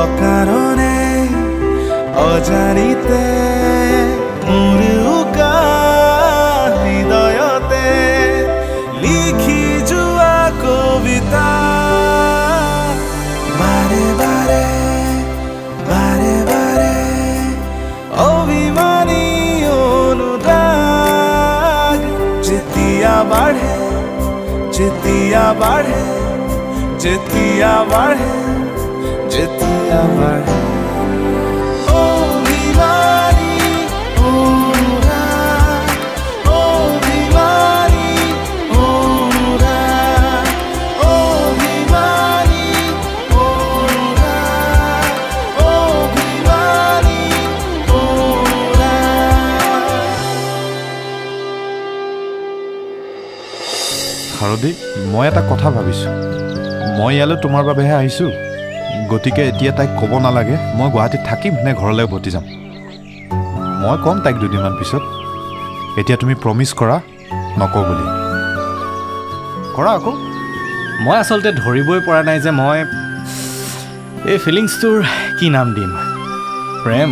অকাৰণে অজানিতে মুৰুকা হৃদয়তে লিখি যোৱা কবিতা বাৰে বাৰে বাৰে বাৰে অভিমানী অনুৰাগ যেতিয়া বাঢ়ে যেতিয়া বাঢ়ে যেতিয়া বাঢ়ে অভিমানী অনুৰাগ অভিমানী অনুৰাগ অভিমানী অনুৰাগ অভিমানী অনুৰাগ। শাৰদী, মই এটা কথা ভাবিছোঁ। মই ইয়ালৈ তোমাৰ বাবেহে আহিছোঁ, গতিকে এতিয়া তাইক ক'ব নালাগে মই গুৱাহাটীত থাকিম নে ঘৰলৈ উভতি যাম। মই ক'ম তাইক দুদিনমান পিছত। এতিয়া তুমি প্ৰমিছ কৰা নকওঁ বুলি কৰা। আকৌ মই আচলতে ধৰিবই পৰা নাই যে মই এই ফিলিংছটোৰ কি নাম দিম, প্ৰেম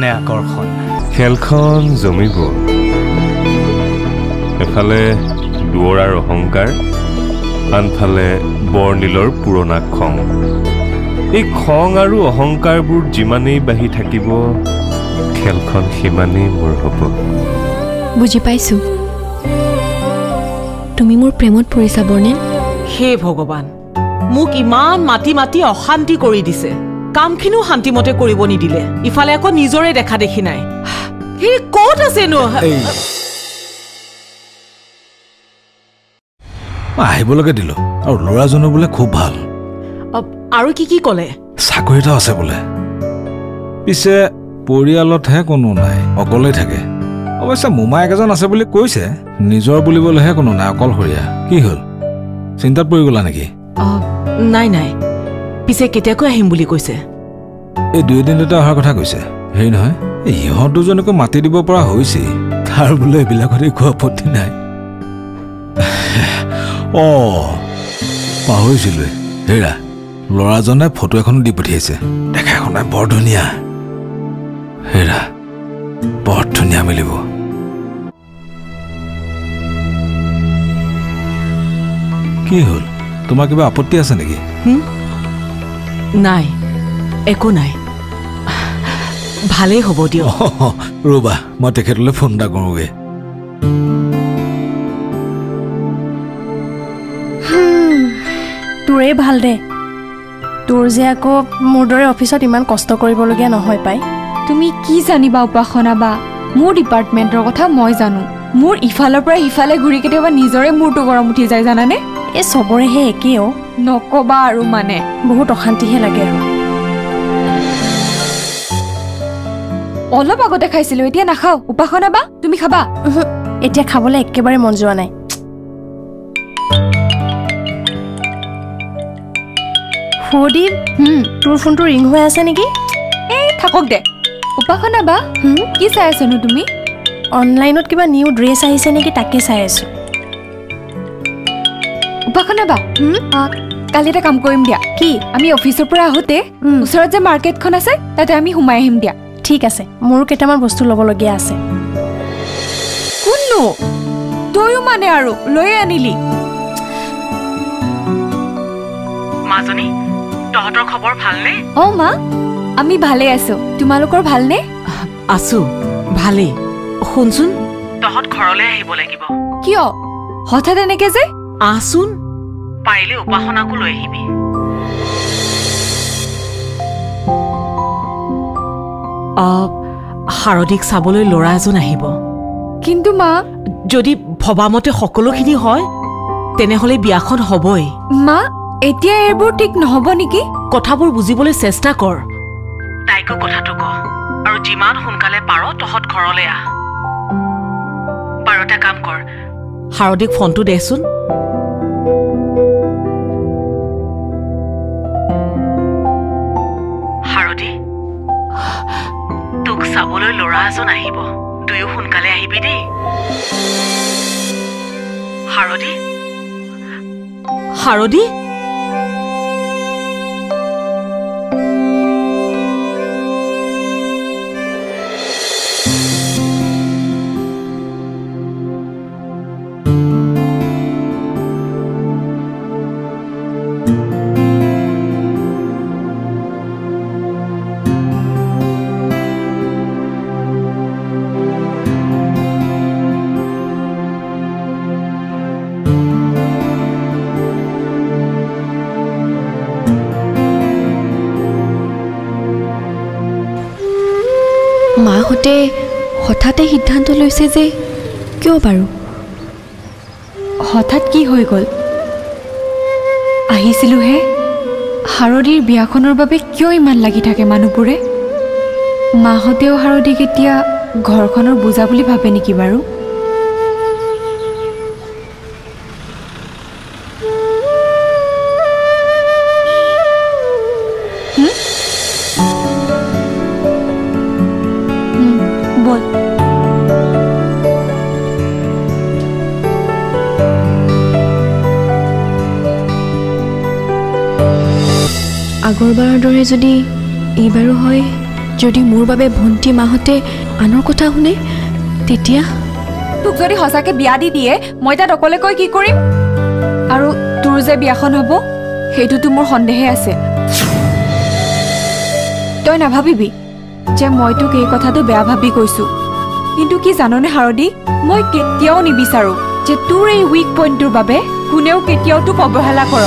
নে আকৰ্ষণ। খেলখন জমি গ'ল। এফালে দুৱৰাৰ অহংকাৰ, আনফালে বৰ্ণিলৰ পুৰণা খং। এই খং আৰু অহংকাৰবোৰ যিমানেই বাঢ়ি থাকিব, খেলখন সিমানেই মোৰ হ'ব। বুজি পাইছোঁ, তুমি মোৰ প্ৰেমত পৰিছা বৰ্ণিল। হে ভগৱান, মোক ইমান মাতি মাতি অশান্তি কৰি দিছে, কামখিনিও শান্তিমতে কৰিব নিদিলে, ইফালে আকৌ নিজৰে দেখা দেখি নাই। হেৰি ক'ত আছেনো? আহিবলৈকে দিলোঁ, আৰু ল'ৰাজনো বোলে খুব ভাল। আৰু কি কি ক'লে? চাকৰি এটা আছে বোলে, পিছে পৰিয়ালতহে কোনো নাই, অকলেই থাকে। অৱশ্যে মোমায়েক এজন আছে বুলি কৈছে, নিজৰ বুলিবলৈহে কোনো নাই, অকলশৰীয়া। কি হ'ল, চিন্তাত পৰি গ'লা নেকি? নাই নাই, পিছে কেতিয়াকৈ আহিম বুলি কৈছে? এই দুই এদিনতে অহাৰ কথা কৈছে। হেৰি নহয়, ইহঁত দুজনকো মাতি দিব পৰা হৈছে, তাৰ বোলে এইবিলাকত একো আপত্তি নাই। পাহৰিছিলোৱে, হেৰা ল'ৰাজনে ফটো এখন দি পঠিয়াইছে, দেখা শুনা বৰ ধুনীয়া। হেৰা বৰ ধুনীয়া মিলিব। কি হ'ল, তোমাৰ কিবা আপত্তি আছে নেকি? নাই, একো নাই, ভালেই হ'ব দিয়ক। ৰ'বা, মই তেখেতলৈ ফোন এটা কৰোঁগৈ। তোৰে ভাল দে, তোৰ যে আকৌ মোৰ দৰে অফিচত ইমান কষ্ট কৰিবলগীয়া নহয় পাই। তুমি কি জানিবা উপাসনা বা, মোৰ ডিপাৰ্টমেণ্টৰ কথা মই জানো। মোৰ ইফালৰ পৰা সিফালে ঘূৰি কেতিয়াবা নিজৰে মূৰটো গৰম উঠি যায় জানানে। এই চবৰেহে একেই অ', নক'বা আৰু, মানে বহুত অশান্তিহে লাগে। আৰু অলপ আগতে খাইছিলোঁ, এতিয়া নাখাওঁ। উপাসনা বা, তুমি খাবা? এতিয়া খাবলৈ একেবাৰে মন যোৱা নাই। সৌদীপ, তোৰ ফোনটো ৰিং হৈ আছে নেকি? এই থাকক দে। উপাসনা বা, কি চাই আছানো তুমি? অনলাইনত কিবা নিউ ড্ৰেছ আহিছে নেকি তাকে চাই আছোঁ। উপাসনা বা, কালি এটা কাম কৰিম দিয়া। কি? আমি অফিচৰ পৰা আহোঁতে ওচৰত যে মাৰ্কেটখন আছে তাতে আমি সোমাই আহিম দিয়া। ঠিক আছে, মোৰ কেইটামান বস্তু ল'বলগীয়া আছে। কোননো তয়ো মানে আৰু লৈয়ে আনিলি। মাজনী, তহঁতৰ খবৰ ভালনে? অ মা, আমি ভালে আছো, তোমালোকৰ ভালনে? আছো ভালেই। শুনচোন, তহঁত ঘৰলৈ আহিব লাগিব। কিয় হঠাৎ এনেকে যে? আহচোন, পাৰিলে উপাসনাকো লৈ আহিবি। শাৰদীক চাবলৈ ল'ৰা এজন আহিব। কিন্তু মা, যদি ভবামতে সকলোখিনি হয় তেনেহ'লে বিয়াখন হ'বই। মা, এতিয়া এইবোৰ ঠিক নহ'ব নেকি? কথাবোৰ বুজিবলৈ চেষ্টা কৰ, তাইকো কথাটো ক, আৰু যিমান সোনকালে পাৰ তহঁত ঘৰলৈ আহ। বাৰটা কাম কৰ, শাৰদীক ফোনটো দেচোন। শাৰদী, তোক চাবলৈ ল'ৰা এজন আহিব, তুইও সোনকালে আহিবি দেই। শাৰদী, শাৰদী, মাহতে হঠাতে সিদ্ধান্ত লৈছে যে কিয় পাৰো হঠাৎ কি হৈ গল আহিছিলু হে হাৰদিৰ বিয়াখনৰ বাবে কিয় ইমান লাগি থাকে মানুহপুৰে মাহতেও হাৰদি কেতিয়া ঘৰখনৰ বুজা বুলি ভাবে নেকি বাৰু আগৰবাৰৰ দৰে যদি এইবাৰো হয় যদি মোৰ বাবে ভন্তি মাহতে আনৰ কথা শুনে তেতিয়া তোক যদি হসাকে বিয়া দি দিয়ে মই তা অকলে কই কি কৰিম আৰু তোৰ যে বিয়াখন হ'ব হেতুটো মোৰ সন্দেহে আছে তই না ভাবিবি যে মই তোক এই কথাটো বেয়া ভাবি কৈছো কিন্তু কি জাননে হাৰদি মই কেতিয়াও নিবিচাৰো যে তোৰ এই উইক পইণ্টৰ বাবে কোনেও কেতিয়াও তোক অবহেলা কৰ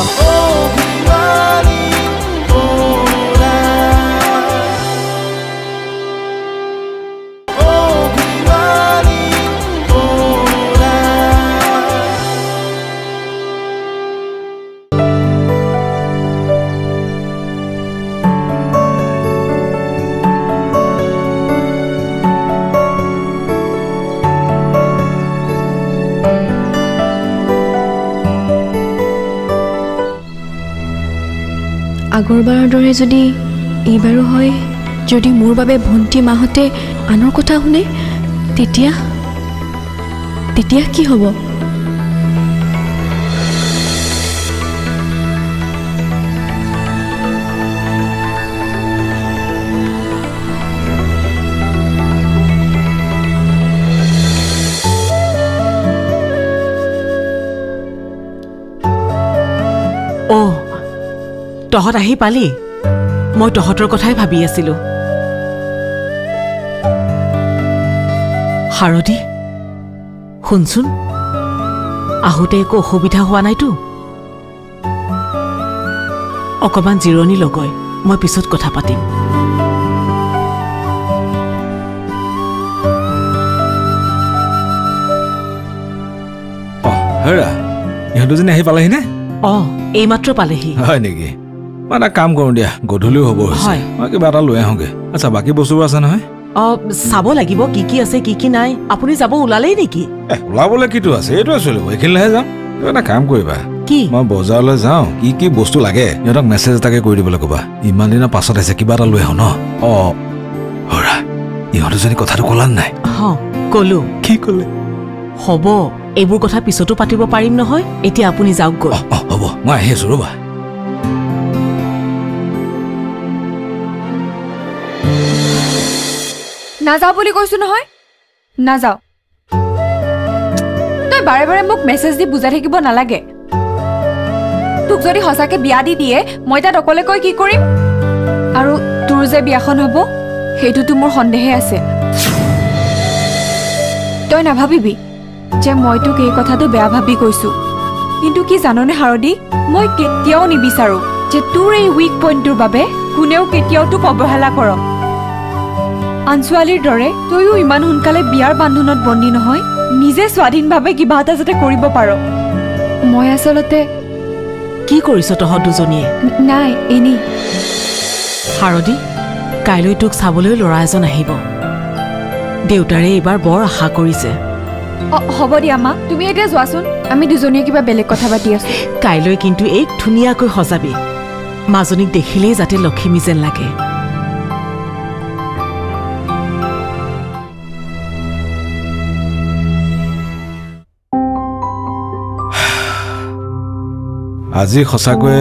আগৰবাৰৰ দৰে যদি এইবাৰো হয় যদি মোৰ বাবে ভন্তি মাহতে আনৰ কথা শুনে তেতিয়া কি হ'ব তহত আহি পালি মই তহতৰ কথাই ভাবি আছিলো হাৰদি শুনচোন আহোতে একো অসুবিধা হোৱা নাইতো অকমান জিৰণি লগৈ মই পিছত কথা পাতিম হেৰা ইহঁত দুজনে আহি পালেহি নে এইমাত্ৰ পালেহি হয় নেকি माना काम करूँ दिया गोधुली हो बोल है बाकी बारा लोए होंगे अच्छा बाकी बोसुवा ऐसा ना है साबो लगी बो की ऐसे की ना है अपुनी साबो उलाले ही नहीं की उलाबो लगी तो ऐसे तो ऐसे लोग इकिन लहेजा तो ना काम कोई बा की मैं बोझा लो जाऊँ की बोस्तु लगे ये रंग मैसेज तक कोई डिबल को बा इमान दिन पास ऐसे की बारा लोए हो ना ओ हो रहा यहाँ तो जाने कथा तो कोलन ना हाँ कोलो की कोले हो बो एबुर कथा पिसोटो पाटिबो पारिम ना होय एति आपुनी जाऊ गो हो बो मैं हे सुरु बा नाजाओ बोली कोई सुना है? नाजाओ। तो बारे-बारे मुक मैसेज दी बुझारे की बो ना लगे। तुक जोरी हसा के बिया दी दिए, मैं ता डकोले कोई की कोरी? आरु तुर जे बियाखन होबो, हेतु तु मोर सन्देहे आसे। तई नाभाबिबि जे मैं तुक एई कथाटो बेया भाबि कोइसु। किन्तु की जानने हारदी, मैं केतियाओ निबिचारो जे तुर एई वीक पइन्टटोर बारे कोनेओ केतियाओ तुक अबहेला करक। আঞ্চুৱালিৰ দৰে তয়ো ইমান হুনকালে বিয়াৰ বান্ধোনত বন্ধি নহয় নিজে স্বাধীনভাৱে কিবা এটা যাতে কৰিব পাৰো মই আসলতে কি কৰিছ তহত দুজনীয়ে নাই এনি হাৰদি কাইলৈ তোক চাবলৈ লৰা এজন আহিব দেউতাৰে এবাৰ বৰ আশা কৰিছে হ'ব দিয়া মা তুমি এতিয়া যোৱাচোন আমি দুজনীয়ে কিবা বেলেগ কথা পাতি আছো কাইলৈ কিন্তু এক ধুনিয়াকৈ হজাবি মাজনীক দেখিলেই যাতে লক্ষ্মী যেন লাগে আজি খসাকৈ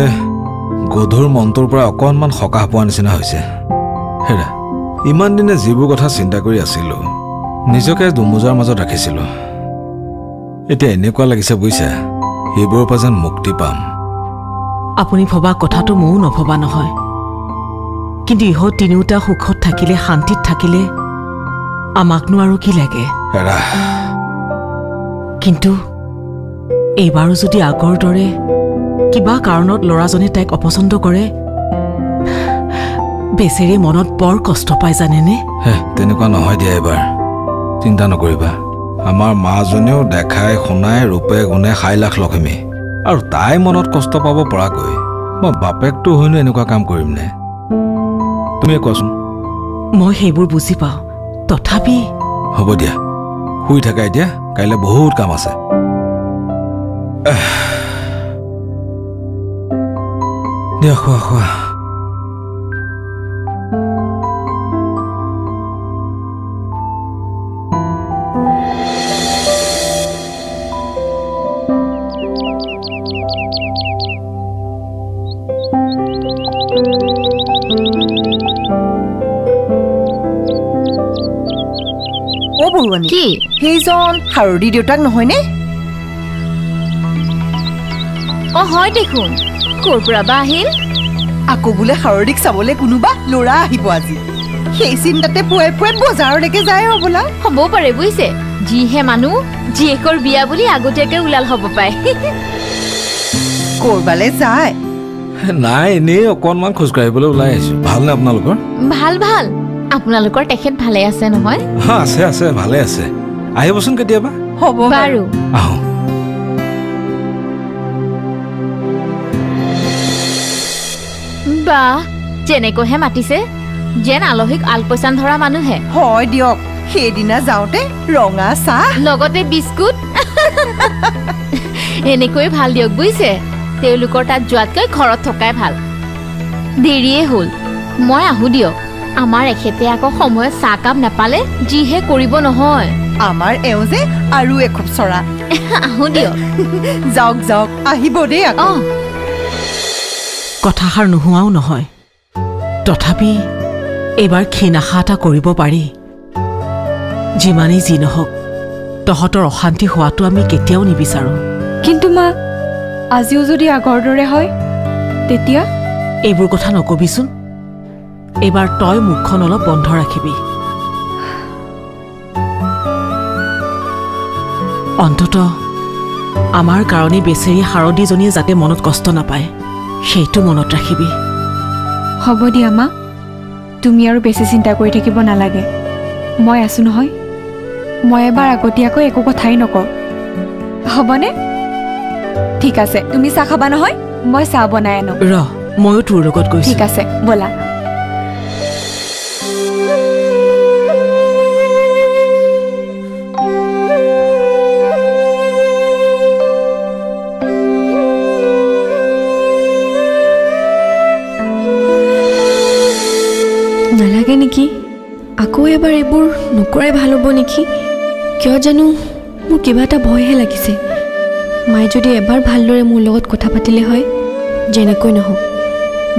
গধুৰ মন্তৰ পৰা অকণমান সকাহ পোৱা নিচিনা হৈছে হেৰা ইমান দিনে যিবোৰ কথা চিন্তা কৰি আছিলো নিজকে দুমুজাৰ মাজত ৰাখিছিলো এতিয়া এনেকুৱা লাগিছে বুইছা এইবোৰৰ পৰা যেন মুক্তি পাম আপুনি ভবা কথাটো মও নভবা নহয় কিন্তু ইহো তিনিটা সুখত থাকিলে শান্তিত থাকিলে আমাকনো আৰু কি লাগে কিন্তু এইবাৰো যদি আগৰ দৰে কিবা কাৰণত লৰাজনে তাইক অপছন্দ কৰে বেছেৰে মনত বৰ কষ্ট পাই জানেনে তেনেকুৱা নহয় দিয়া এবাৰ চিন্তা নকৰিবা আমার মা জনেও দেখায় শুনায় রূপে গুণে খাই লাখ লক্ষ্মী আর তাই মনত কষ্ট পাব পরাকৈ মই বাপেকটো হইনো এনেকুৱা কাম কৰিম নে তুমি কচোন মই হেইবোৰ বুঝি পাও তথাপি হ'ব দিয়া হুই থাকা দিয়া কাইলে বহুত কাম আছে দিয়া খোৱা খোৱা Ki, he's on how did you tag no honey? Oh, hi, Dekun. Corpora Bahil? Akobula Harodic Savole Kunuba, Lora Hibazi. He seemed that the poor was our Legaziola. Hobopare, we say. G. Hemanu, G. Corbiabuli, I go take a Ulal Hobopai. Corvalez, I. Nine, nay, or con one conscribable lies. Balna Nalgo? Balbal. আপোনালোকৰ টেখেত ভালে আছে নহয় হ্যাঁ আছে ভালে আছে আহিবছন কেতিয়াবা হ'ব বাৰু আহ বা জেনে কোহে মাটিছে জেন আলোহিক আলপইছান ধৰা মানুহে হয় দিওক হেদিনা যাওতে ৰঙা চা লগতে বিস্কুট এনে কোই ভাল দিওক বুইছে তেলুকৰ তাত জুৱাতকৈ ঘৰত থকাই ভাল দেৰিয়ে হ'ল মই আহু দিওক আমার এখেতে আকো সময় সাকাম নাপালে জিহে করিব নহয় আমার এও যে আৰু এখুব সৰা আহু দিও যাওক যাওক আহিব দে আকো কথা হাৰ নহুৱাও নহয় তথাপি এবাৰ খিনাহাটা কৰিব পাৰি জিমানি জি নহক তহতৰ অশান্তি হোৱাটো আমি কেতিয়াও নিবিচাৰো কিন্তু মা আজিও যদি আগৰ দৰে হয় তেতিয়া এইবোৰ কথা নকবিছুন এবাৰ তই মুখখন অলপ বন্ধ ৰাখিবি অন্তত আমাৰ কাৰণে বেছেৰি হাৰদিজনীয়ে যাতে মনত কষ্ট না পায় সেইটো মনত ৰাখিবি হ'ব দিয়া মা তুমি আৰু বেছি চিন্তা কৰি থাকিব নালাগে মই আছো নহয় মই এবাৰ আগতিয়াকৈ একো কথাই নকওঁ হ'বনে ঠিক আছে তুমি চা খাবা নহয় মই চা বনাই আনো ৰ মইও তোৰ লগত গৈছো ঠিক আছে বলা এবাৰ এবোৰ নকৰাই ভাল হ'ব নেকি কিয় জানো মোৰ কিবাটা ভয়হে লাগিছে মাই যদি এবাৰ ভালদৰে মোৰ লগত কথা পাতিলে হয় জেনেকৈ নহওক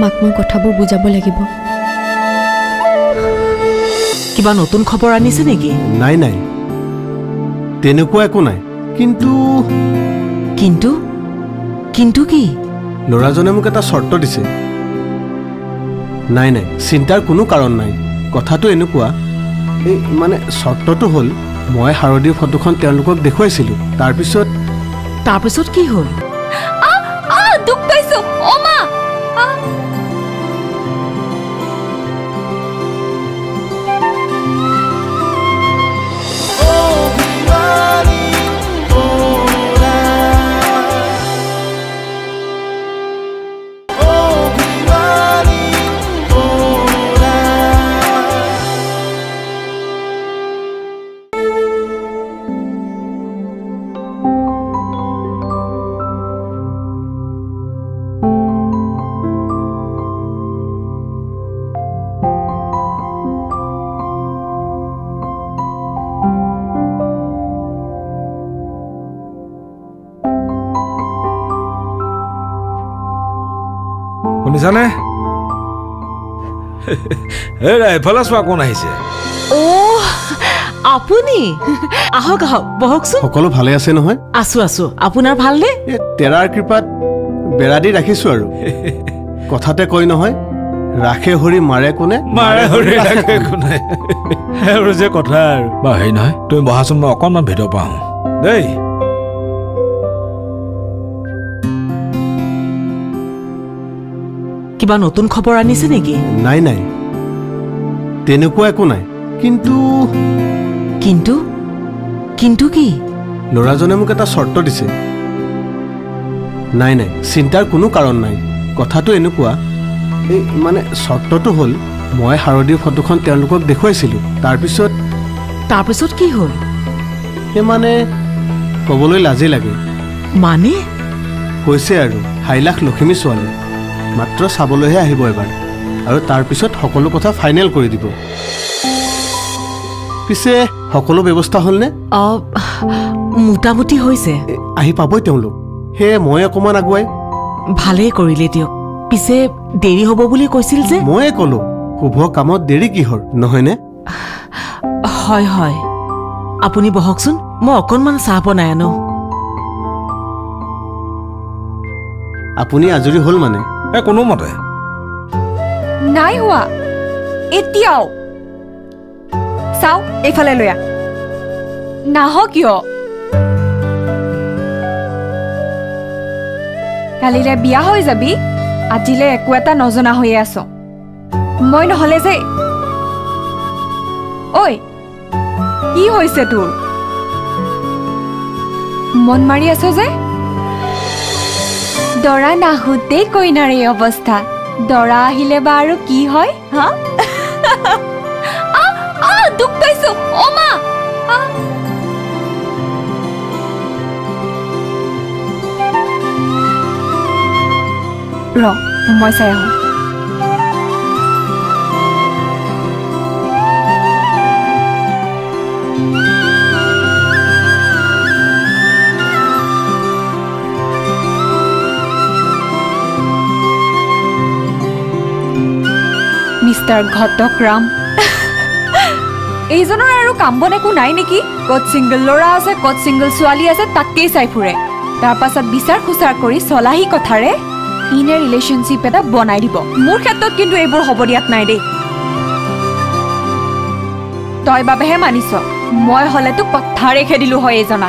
মাক মই কথাবোৰ বুজাব লাগিব কিবা নতুন খবৰ আনিছে নেকি নাই নাই তেনেকুৱা একো নাই কিন্তু কিন্তু কিন্তু কি লৰাজনে মোক এটা শৰ্ত দিছে নাই নাই চিন্তাৰ কোনো কাৰণ নাই কথাটো এনেকুৱা মানে শৰ্তটো হল মই হাৰদিৰ ফটোখন তেওঁলোকক দেখুৱাইছিল তাৰ পিছত কি হল আ দুখ পাইছো ও মা জানে এ রে ফলাসবা কোন আইছে ও আপুনি আহো গাও বহকসু সকলো ভালে আছে নহয় আসু আসু আপোনাৰ ভালনে তেৰাৰ কৃপাত বেড়াদি ৰাখিছো আৰু কথাতে কই নহয় ৰাখে হৰি মাৰে হৰি ৰাখে কোনে আৰু যে কথা আৰু বাই নহয় তুমি বহাচোন মই অকনমান ভেদ পাওঁ দেই কিবা নতুন খবৰ আনিছে নেকি নাই নাই তেনেকুৱা একো নাই কিন্তু কিন্তু কিন্তু কি লৰাজনে মোক এটা শৰ্ত দিছে নাই নাই চিন্তাৰ কোনো কাৰণ নাই কথাটো এনেকুৱা এই মানে শৰ্তটো হল মই হাৰদিৰ ফটোখন তেওঁলোকক দেখুৱাইছিলো তাৰ পিছত কি হ'ল এ মানে কবলৈ লাজি লাগে মানে কৈছে আৰু হাইলাখ লক্ষ্মী সোৱালী মাত্ৰ সাবলৈহে আহিব এবাৰ আৰু তাৰ পিছত সকলো কথা ফাইনাল কৰি দিব পিছে সকলো ব্যৱস্থা হ'লনে আ মোটামুটি হৈছে আহি পাবই তেওঁলোক হে মই অকমান আগুৱাই ভালে কৰিলে দিও পিছে দেৰি হ'ব বুলি কৈছিল যে মই কলো শুভ কামত দেৰি কি হৰ নহয়নে হয় হয় আপুনি বহকচোন মই অকনমান চাহ বনাই আনো আপুনি আজৰি হল মানে এ কোনো মতে নাই হোৱা এতিয়াও চাও এফালে লয়া নাহ কিয় কালিলে বিয়া হৈ যাবি আজিলে একো এটা নজনা হৈ আছ মই নহলে যে ঐ কি হৈছে তোৰ মন মাৰি আছ যে দৰা নাহুতে কইনাৰ এই অৱস্থা দৰা আহিলে বা আৰু কি হয় হা আ দুখ পাইছো অ মা মই চাই আহো মিস্টার ঘটকৰাম এইজনৰ আৰু কাম বন একো নাই নেকি কত সিংগল লৰা আছে কত সিংগল ছোৱালী আছে তাকেই চাই ফুৰে তাৰ পাছত বিচাৰ খুচাৰ কৰি চলাহি কথাৰে In a relationship, it is born idea. More than that, kind of ever hobby at night. Toy Baba has money, so my whole to pathare khedi lo hoye zona.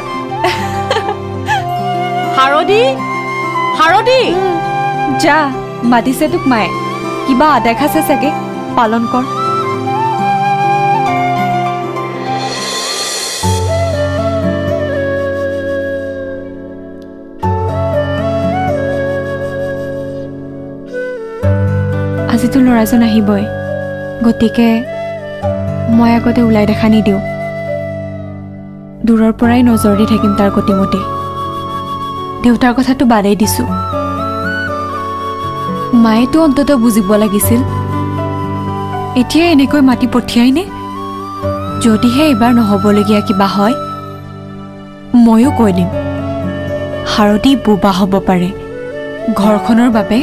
Harodi. Ja, madi se tuk mai. Kiba adekha se sake palon kor. আজিতো লৰাজন আহিবই গতিকে মই আগতে উলাই দেখা নি দিও দূৰৰ পৰাই নজৰ দি থাকিম তাৰ গতিমতে দেউতাৰ কথাটো বাৰেই দিছো মায়েতো অন্তত বুজিব লাগিছিল এতিয়া এনেকৈ মাটি পঠিয়াইনে যদিহে এবাৰ নহবলগীয়া কিবা হয় ময়ো কৈ দিম হাৰদি বুবা হ'ব পাৰে ঘৰখনৰ বাবে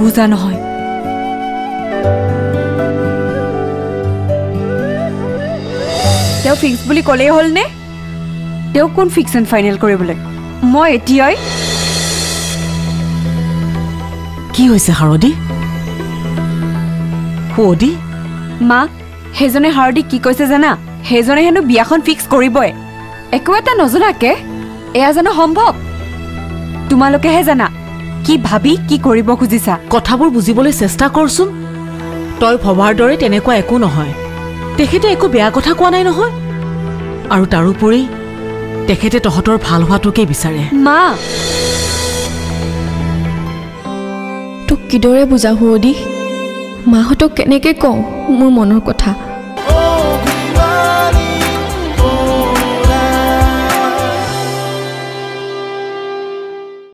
বুজা নহয় তেও ফিক্স বুলি কলে হল নে তেও কোন ফিক্স এন্ড ফাইনাল কৰিবলৈ মই এতিয়াই কি হৈছে হাৰদি কোদি মা হেজনে হাৰদি কি কৈছে জানা হেজনে হেনো বিয়াখন ফিক্স কৰিবই একো এটা নজনাকে এয়া জানো সম্ভৱ তোমালোকেহে জানা কি ভাবি কি কৰিব খুজিছা কথাবোৰ বুজিবলৈ চেষ্টা কৰছুন তই ভবাৰ দৰে তেনেকুৱা একো নহয় তেখেতে একো বেয়া কথা কোৱা নাই নহয় আৰু তাৰোপৰি তেখেতে তহতৰ ভাল হোৱাটোকে বিচাৰে মা তোক কিদৰে বুজাও হওদি মাহতক কেনেকৈ কওঁ মোৰ মনৰ কথা